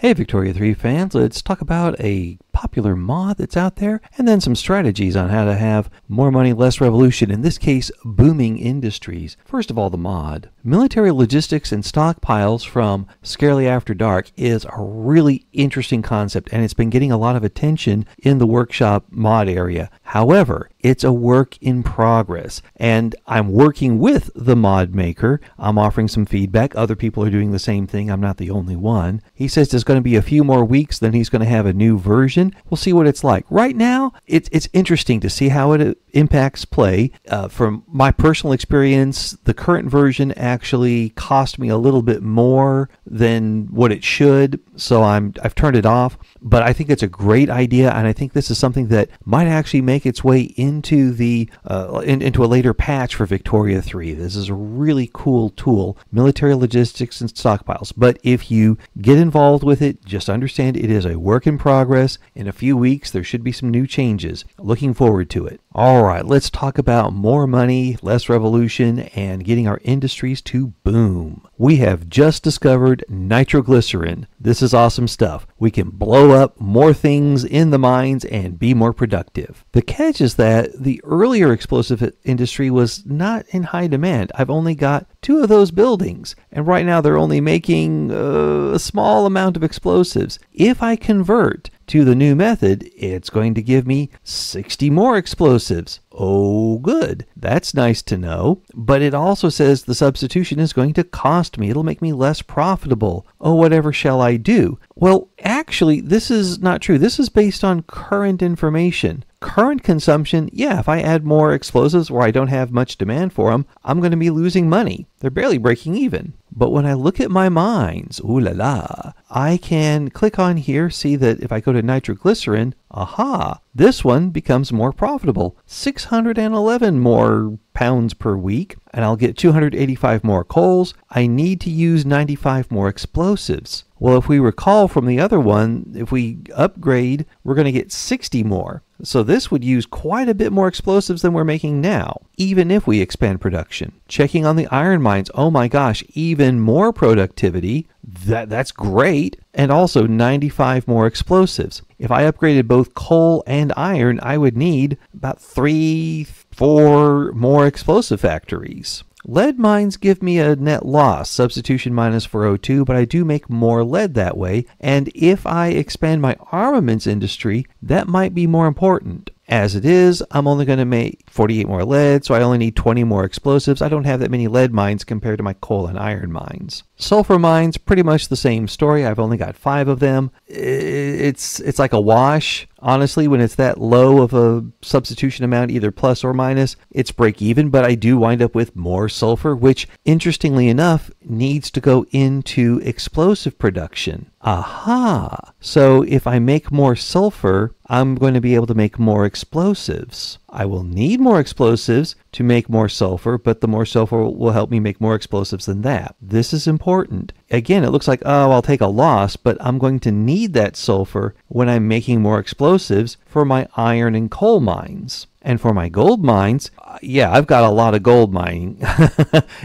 Hey Victoria 3 fans, let's talk about a popular mod that's out there and then some strategies on how to have more money, less revolution, in this case booming industries. First of all, the mod Military Logistics and Stockpiles from Scarily After Dark is a really interesting concept, and it's been getting a lot of attention in the workshop mod area. However, it's a work in progress, and I'm working with the mod maker. I'm offering some feedback. Other people are doing the same thing. I'm not the only one. He says there's going to be a few more weeks, then he's going to have a new version. We'll see what it's like. Right now, it's interesting to see how it impacts play. From my personal experience, the current version actually cost me a little bit more than what it should, so I've turned it off. But I think it's a great idea, and I think this is something that might actually make its way into a later patch for Victoria 3. This is a really cool tool, Military Logistics and Stockpiles. But if you get involved with it, just understand it is a work in progress. In a few weeks, there should be some new changes. Looking forward to it. All right, let's talk about more money, less revolution, and getting our industries to boom. We have just discovered nitroglycerin. This is awesome stuff. We can blow up more things in the mines and be more productive. The catch is that the earlier explosive industry was not in high demand. I've only got 2 of those buildings, and right now they're only making a small amount of explosives. If I convert to the new method, it's going to give me 60 more explosives. Oh good, that's nice to know. But it also says the substitution is going to cost me. It'll make me less profitable. Oh, whatever shall I do? Well, actually, this is not true. This is based on current information. Current consumption, yeah, if I add more explosives where I don't have much demand for them, I'm going to be losing money. They're barely breaking even. But when I look at my mines, ooh la la, I can click on here, see that if I go to nitroglycerin, aha, this one becomes more profitable. 611 more pounds per week, and I'll get 285 more coals. I need to use 95 more explosives. Well, if we recall from the other one, if we upgrade, we're going to get 60 more. So this would use quite a bit more explosives than we're making now, even if we expand production. Checking on the iron mines, oh my gosh, even more productivity. That's great. And also 95 more explosives. If I upgraded both coal and iron, I would need about 3-4 more explosive factories. Lead mines give me a net loss, substitution minus 402, but I do make more lead that way, and if I expand my armaments industry, that might be more important. As it is, I'm only going to make 48 more lead, so I only need 20 more explosives. I don't have that many lead mines compared to my coal and iron mines. Sulfur mines, pretty much the same story. I've only got 5 of them. It's like a wash. Honestly, when it's that low of a substitution amount, either plus or minus, it's break even, but I do wind up with more sulfur, which, interestingly enough, needs to go into explosive production. Aha! So if I make more sulfur, I'm going to be able to make more explosives. I will need more explosives to make more sulfur, but the more sulfur will help me make more explosives than that. This is important. Again, it looks like, oh, I'll take a loss, but I'm going to need that sulfur when I'm making more explosives for my iron and coal mines. And for my gold mines, yeah, I've got a lot of gold mining.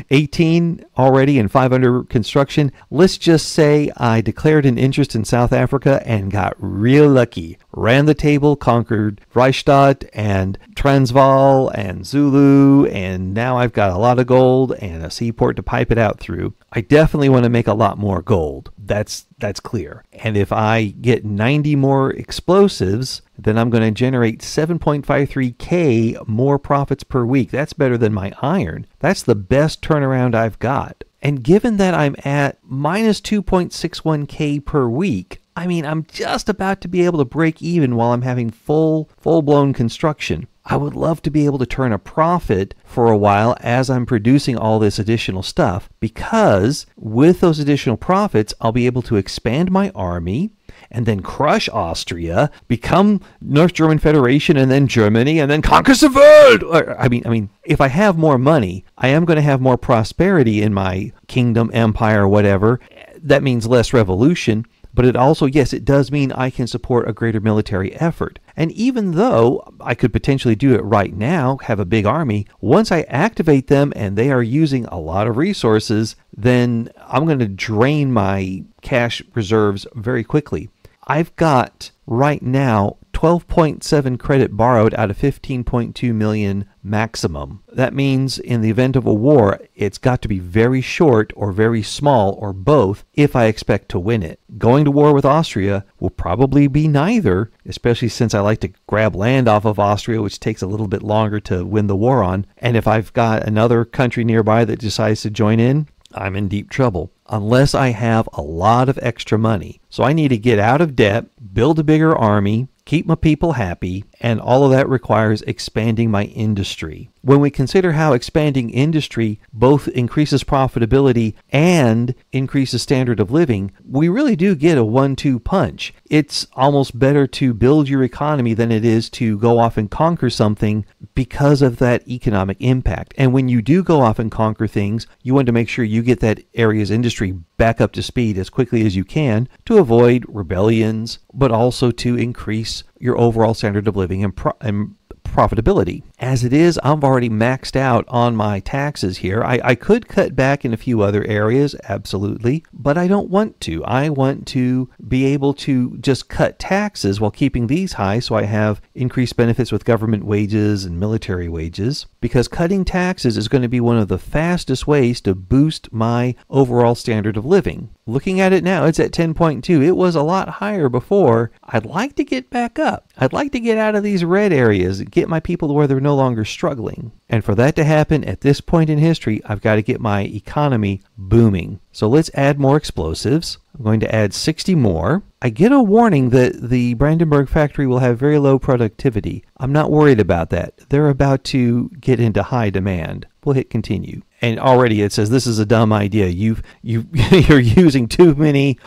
18 already and 5 under construction. Let's just say I declared an interest in South Africa and got real lucky. Ran the table, conquered Freistadt and Transvaal and Zulu, and now I've got a lot of gold and a seaport to pipe it out through. I definitely want to make a lot more gold. That's clear. And if I get 90 more explosives, then I'm going to generate 7.53K more profits per week. That's better than my iron. That's the best turnaround I've got. And given that I'm at minus 2.61K per week, I mean, I'm just about to be able to break even while I'm having full-blown construction. I would love to be able to turn a profit for a while as I'm producing all this additional stuff, because with those additional profits, I'll be able to expand my army and then crush Austria, become North German Federation, and then Germany, and then conquer the world. I mean, if I have more money, I am going to have more prosperity in my kingdom, empire, whatever. That means less revolution. But it also, yes, it does mean I can support a greater military effort. And even though I could potentially do it right now, have a big army, once I activate them and they are using a lot of resources, then I'm going to drain my cash reserves very quickly. I've got right now 12.7 credit borrowed out of 15.2 million maximum. That means in the event of a war, it's got to be very short or very small or both if I expect to win it. Going to war with Austria will probably be neither, especially since I like to grab land off of Austria, which takes a little bit longer to win the war on. And if I've got another country nearby that decides to join in, I'm in deep trouble unless I have a lot of extra money. So I need to get out of debt, build a bigger army, keep my people happy, and all of that requires expanding my industry. When we consider how expanding industry both increases profitability and increases standard of living, we really do get a 1-2 punch. It's almost better to build your economy than it is to go off and conquer something because of that economic impact. And when you do go off and conquer things, you want to make sure you get that area's industry back up to speed as quickly as you can to avoid rebellions, but also to increase your overall standard of living and profitability. As it is, I'm already maxed out on my taxes here. I could cut back in a few other areas, absolutely, but I don't want to. I want to be able to just cut taxes while keeping these high so I have increased benefits with government wages and military wages, because cutting taxes is going to be one of the fastest ways to boost my overall standard of living. Looking at it now, it's at 10.2. It was a lot higher before. I'd like to get back up. I'd like to get out of these red areas, get my people to where they're no longer struggling. And for that to happen at this point in history, I've got to get my economy booming. So let's add more explosives. I'm going to add 60 more. I get a warning that the Brandenburg factory will have very low productivity. I'm not worried about that. They're about to get into high demand. We'll hit continue. And already it says this is a dumb idea. You're using too many.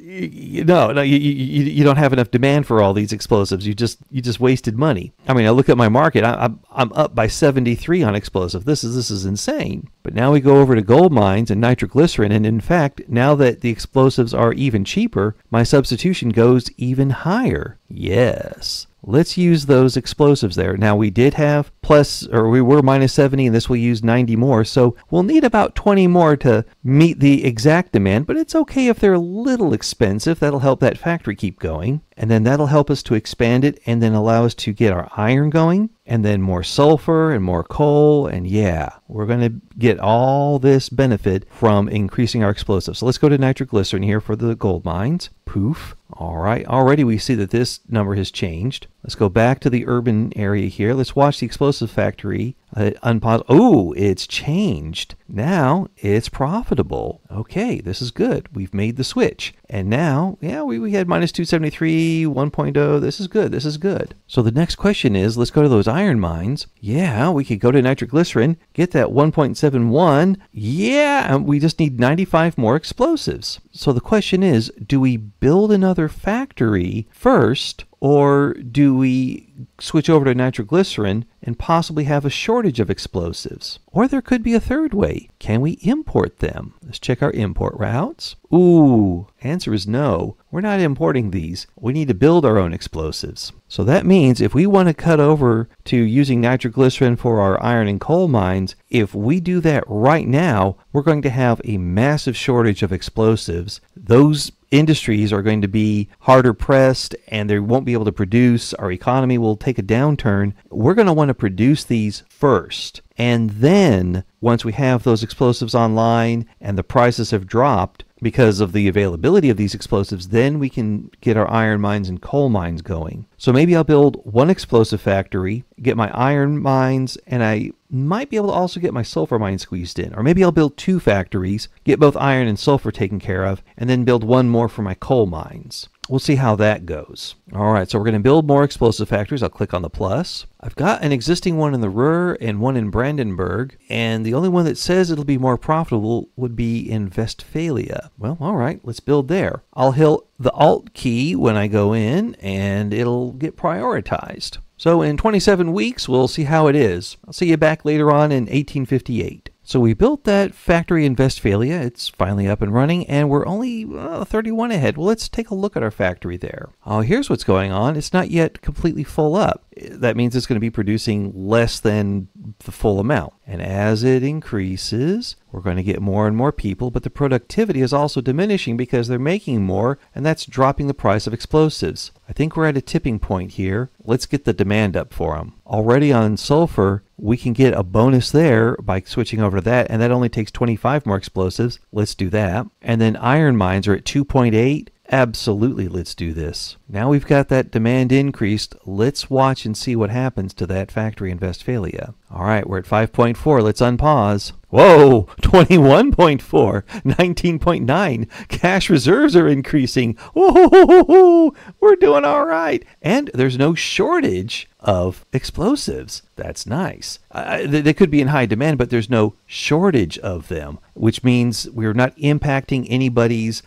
You don't have enough demand for all these explosives. You just wasted money. I mean, I look at my market. I'm up by 73 on explosive. This is insane. But now we go over to gold mines and nitroglycerin, and in fact, now that the explosives are even cheaper, my substitution goes even higher. Yes. Let's use those explosives there. Now we did have minus 70, and this will use 90 more. So we'll need about 20 more to meet the exact demand, but it's okay if they're a little expensive. That'll help that factory keep going. And then that'll help us to expand it and then allow us to get our iron going, and then more sulfur and more coal. And yeah, we're going to get all this benefit from increasing our explosives. So let's go to nitroglycerin here for the gold mines. Poof. All right. Already we see that this number has changed. Let's go back to the urban area here. Let's watch the explosive factory unpause. Oh, it's changed. Now it's profitable. Okay, this is good. We've made the switch. And now, yeah, we had minus 273, 1.0. This is good. This is good. So the next question is, let's go to those iron mines. Yeah, we could go to nitroglycerin, get that 1.71. Yeah, we just need 95 more explosives. So the question is, do we build another factory first, or do we switch over to nitroglycerin and possibly have a shortage of explosives? Or there could be a third way. Can we import them? Let's check our import routes. Ooh, answer is no. We're not importing these. We need to build our own explosives. So that means if we want to cut over to using nitroglycerin for our iron and coal mines, if we do that right now, we're going to have a massive shortage of explosives. Those industries are going to be harder pressed and they won't be able to produce. Our economy will take a downturn. We're going to want to produce these first. And then once we have those explosives online and the prices have dropped because of the availability of these explosives, then we can get our iron mines and coal mines going. So maybe I'll build one explosive factory, get my iron mines, and I might be able to also get my sulfur mine squeezed in. Or maybe I'll build two factories, get both iron and sulfur taken care of, and then build one more for my coal mines. We'll see how that goes. All right, so we're going to build more explosive factories. I'll click on the plus. I've got an existing one in the Ruhr and one in Brandenburg, and the only one that says it'll be more profitable would be in Westphalia. Well, all right, let's build there. I'll hit the Alt key when I go in, and it'll get prioritized. So in 27 weeks, we'll see how it is. I'll see you back later on in 1858. So we built that factory in Westphalia. It's finally up and running, and we're only 31 ahead. Well, let's take a look at our factory there. Oh, here's what's going on. It's not yet completely full up. That means it's going to be producing less than the full amount. And as it increases, we're going to get more and more people, but the productivity is also diminishing because they're making more, and that's dropping the price of explosives. I think we're at a tipping point here. Let's get the demand up for them. Already on sulfur, we can get a bonus there by switching over to that, and that only takes 25 more explosives. Let's do that. And then iron mines are at 2.8. Absolutely, let's do this. Now we've got that demand increased. Let's watch and see what happens to that factory in Westphalia. All right, we're at 5.4. Let's unpause. Whoa, 21.4, 19.9. Cash reserves are increasing. Whoa, we're doing all right. And there's no shortage of explosives. That's nice. They could be in high demand, but there's no shortage of them, which means we're not impacting anybody's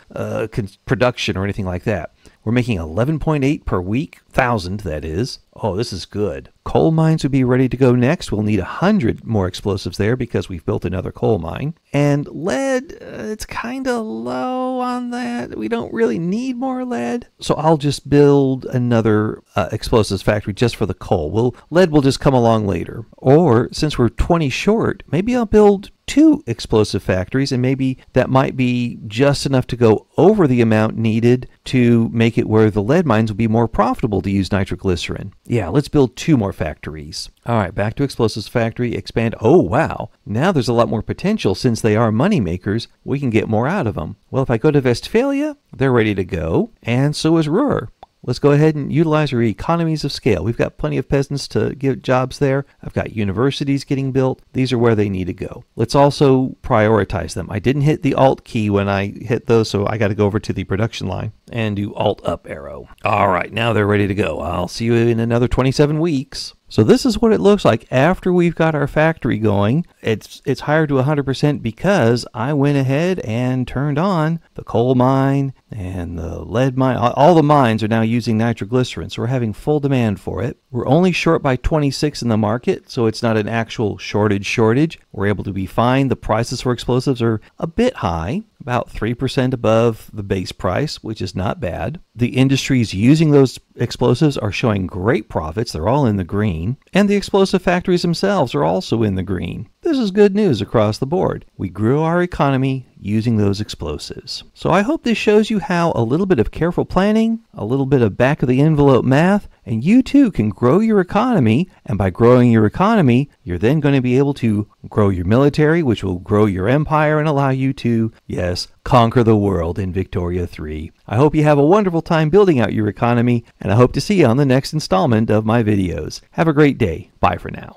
production or anything like that. We're making 11.8 per week, 1,000 that is. Oh, this is good. Coal mines would be ready to go next. We'll need 100 more explosives there because we've built another coal mine. And lead, it's kind of low on that. We don't really need more lead. So I'll just build another explosives factory just for the coal. Lead will just come along later. Or since we're 20 short, maybe I'll build 2 explosive factories, and maybe that might be just enough to go over the amount needed to make it where the lead mines will be more profitable to use nitroglycerin. Yeah, let's build 2 more factories. All right, back to explosives factory, expand. Oh, wow. Now there's a lot more potential. Since they are money makers, we can get more out of them. Well, if I go to Westphalia, they're ready to go, and so is Ruhr. Let's go ahead and utilize our economies of scale. We've got plenty of peasants to give jobs there. I've got universities getting built. These are where they need to go. Let's also prioritize them. I didn't hit the Alt key when I hit those, so I got to go over to the production line and do Alt up arrow. All right, now they're ready to go. I'll see you in another 27 weeks. So this is what it looks like after we've got our factory going. It's higher to 100% because I went ahead and turned on the coal mine and the lead mine. All the mines are now using nitroglycerin, so we're having full demand for it. We're only short by 26 in the market, so it's not an actual shortage. We're able to be fine. The prices for explosives are a bit high, about 3% above the base price, which is not bad. The industries using those explosives are showing great profits. They're all in the green. And the explosive factories themselves are also in the green. This is good news across the board. We grew our economy using those explosives. So I hope this shows you how a little bit of careful planning, a little bit of back of the envelope math, and you too can grow your economy. And by growing your economy, you're then going to be able to grow your military, which will grow your empire and allow you to, yes, conquer the world in Victoria 3. I hope you have a wonderful time building out your economy, and I hope to see you on the next installment of my videos. Have a great day. Bye for now.